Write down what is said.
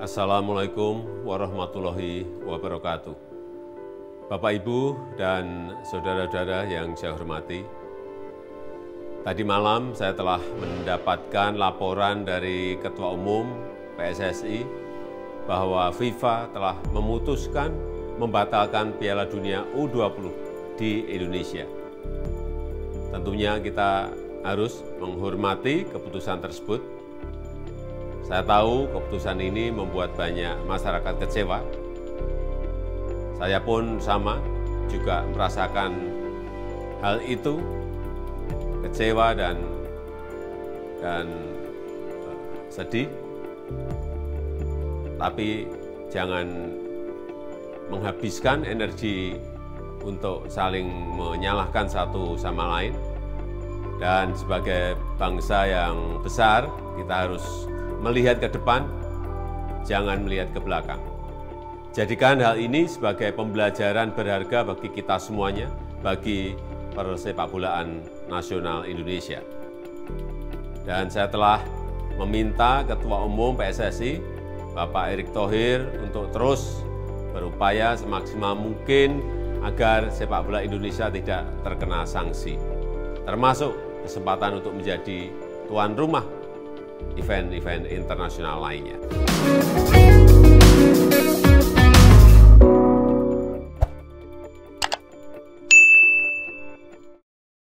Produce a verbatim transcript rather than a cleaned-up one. Assalamualaikum warahmatullahi wabarakatuh. Bapak, Ibu, dan saudara-saudara yang saya hormati, tadi malam saya telah mendapatkan laporan dari Ketua Umum P S S I bahwa FIFA telah memutuskan membatalkan Piala Dunia U dua puluh di Indonesia. Tentunya kita harus menghormati keputusan tersebut. Saya tahu keputusan ini membuat banyak masyarakat kecewa. Saya pun sama, juga merasakan hal itu, kecewa dan dan sedih. Tapi jangan menghabiskan energi untuk saling menyalahkan satu sama lain. Dan sebagai bangsa yang besar, kita harus melihat ke depan, jangan melihat ke belakang. Jadikan hal ini sebagai pembelajaran berharga bagi kita semuanya, bagi persepak bolaan nasional Indonesia. Dan saya telah meminta Ketua Umum P S S I, Bapak Erick Thohir, untuk terus berupaya semaksimal mungkin agar sepak bola Indonesia tidak terkena sanksi, termasuk kesempatan untuk menjadi tuan rumah event-event internasional lainnya.